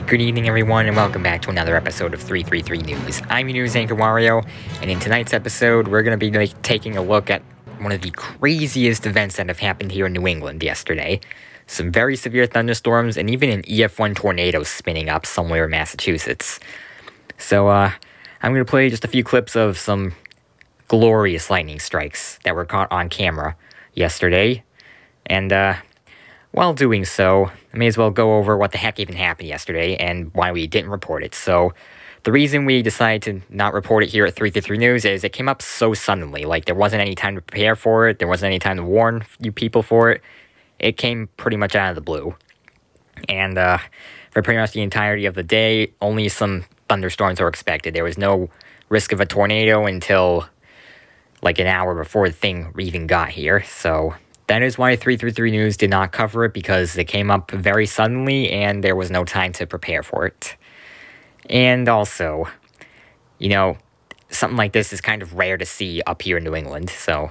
Alright, good evening everyone, and welcome back to another episode of 333 News. I'm your news anchor, Wario, and in tonight's episode, we're going to be taking a look at one of the craziest events that have happened here in New England yesterday. Some very severe thunderstorms, and even an EF1 tornado spinning up somewhere in Massachusetts. So, I'm going to play just a few clips of some glorious lightning strikes that were caught on camera yesterday, and, while doing so, I may as well go over what the heck even happened yesterday and why we didn't report it. So, the reason we decided to not report it here at 333 News is it came up so suddenly. Like, there wasn't any time to prepare for it, there wasn't any time to warn you people for it. It came pretty much out of the blue. And, for pretty much the entirety of the day, only some thunderstorms were expected. There was no risk of a tornado until, like, an hour before the thing even got here, so that is why 333 News did not cover it, because it came up very suddenly and there was no time to prepare for it. And also, you know, something like this is kind of rare to see up here in New England, so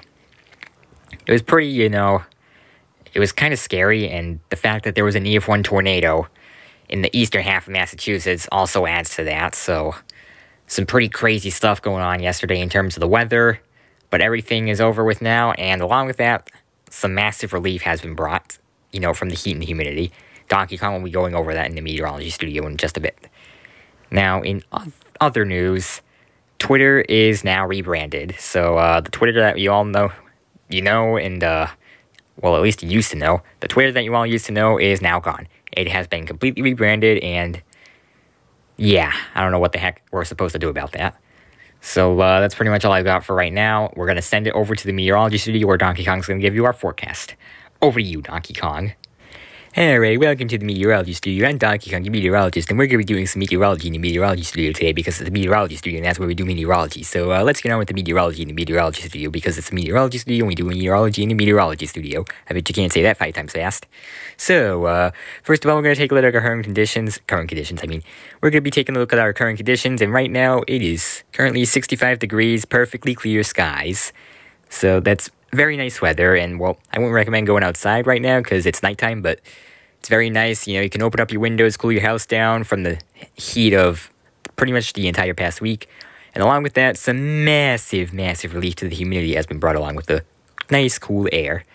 it was pretty, you know, it was kind of scary, and the fact that there was an EF1 tornado in the eastern half of Massachusetts also adds to that, so some pretty crazy stuff going on yesterday in terms of the weather, but everything is over with now, and along with that, some massive relief has been brought, you know, from the heat and humidity. Donkey Kong will be going over that in the meteorology studio in just a bit. Now, in other news, Twitter is now rebranded. So, the Twitter that you all know, and, well, at least you used to know, the Twitter that you all used to know is now gone. It has been completely rebranded, and, yeah, I don't know what the heck we're supposed to do about that. So, that's pretty much all I've got for right now. We're going to send it over to the meteorology studio where Donkey Kong's going to give you our forecast. Over to you, Donkey Kong. Alright, welcome to the meteorology studio. I'm Donkey Kong, the meteorologist, and we're going to be doing some meteorology in the meteorology studio today because it's the meteorology studio and that's where we do meteorology. So, let's get on with the meteorology in the meteorology studio because it's the meteorology studio and we do meteorology in the meteorology studio. I bet you can't say that 5 times fast. So, first of all, we're going to take a look at our current conditions. We're going to be taking a look at our current conditions, and right now it is currently 65 degrees, perfectly clear skies. So, that's very nice weather, and, well, I wouldn't recommend going outside right now because it's nighttime, but it's very nice. You know, you can open up your windows, cool your house down from the heat of pretty much the entire past week. And along with that, some massive, massive relief to the humidity has been brought along with the nice, cool air.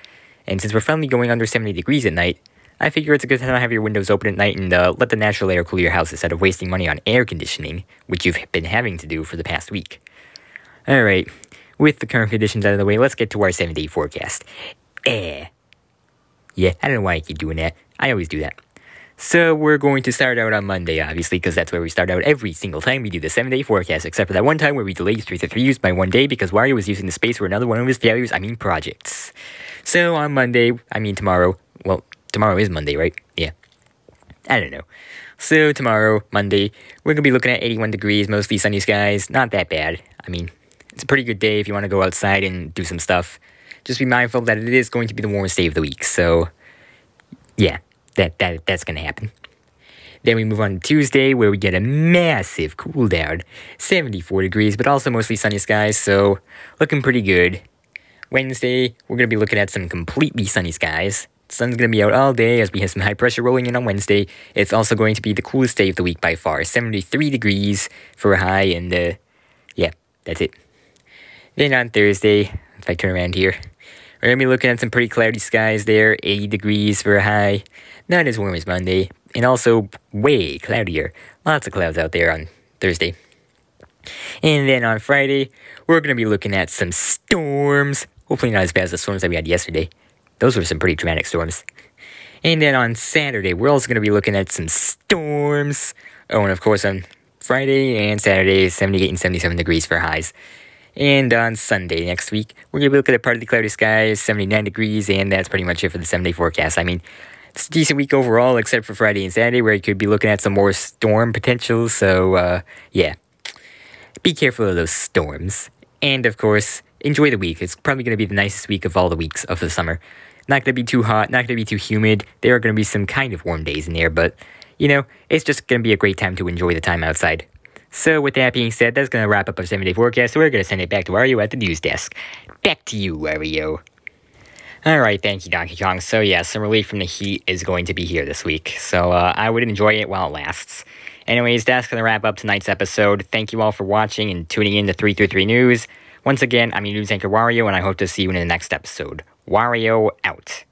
And since we're finally going under 70 degrees at night, I figure it's a good time to have your windows open at night and let the natural air cool your house instead of wasting money on air conditioning, which you've been having to do for the past week. Alright, with the current conditions out of the way, let's get to our 7-day forecast. Yeah, I don't know why I keep doing that. I always do that. So, we're going to start out on Monday, obviously, because that's where we start out every single time we do the 7-day forecast, except for that one time where we delayed 333 News by one day because Wario was using the space for another one of his failures, projects. So, on Monday, tomorrow, well, tomorrow is Monday, right? Yeah. I don't know. So, tomorrow, Monday, we're going to be looking at 81 degrees, mostly sunny skies. Not that bad. It's a pretty good day if you want to go outside and do some stuff. Just be mindful that it is going to be the warmest day of the week. So, yeah, that's going to happen. Then we move on to Tuesday, where we get a massive cool down. 74 degrees, but also mostly sunny skies, so looking pretty good. Wednesday, we're going to be looking at some completely sunny skies. The sun's going to be out all day as we have some high pressure rolling in on Wednesday. It's also going to be the coolest day of the week by far. 73 degrees for a high, and yeah, that's it. Then on Thursday, if I turn around here, we're going to be looking at some pretty cloudy skies there, 80 degrees for a high, not as warm as Monday, and also way cloudier. Lots of clouds out there on Thursday. And then on Friday, we're going to be looking at some storms, hopefully not as bad as the storms that we had yesterday. Those were some pretty dramatic storms. And then on Saturday, we're also going to be looking at some storms. Oh, and of course on Friday and Saturday, 78 and 77 degrees for highs. And on Sunday next week, we're going to be looking at partly cloudy skies, 79 degrees, and that's pretty much it for the 7-day forecast. It's a decent week overall, except for Friday and Saturday, where you could be looking at some more storm potential, so, yeah. Be careful of those storms. And, of course, enjoy the week. It's probably going to be the nicest week of all the weeks of the summer. Not going to be too hot, not going to be too humid. There are going to be some kind of warm days in there, but, you know, it's just going to be a great time to enjoy the time outside. So, with that being said, that's going to wrap up our 7-day forecast, so we're going to send it back to Wario at the news desk. Back to you, Wario. Alright, thank you, Donkey Kong. So yeah, some relief from the heat is going to be here this week, so I would enjoy it while it lasts. Anyways, that's going to wrap up tonight's episode. Thank you all for watching and tuning in to 333 News. Once again, I'm your news anchor Wario, and I hope to see you in the next episode. Wario out.